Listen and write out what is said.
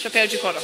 Chapéu de couro.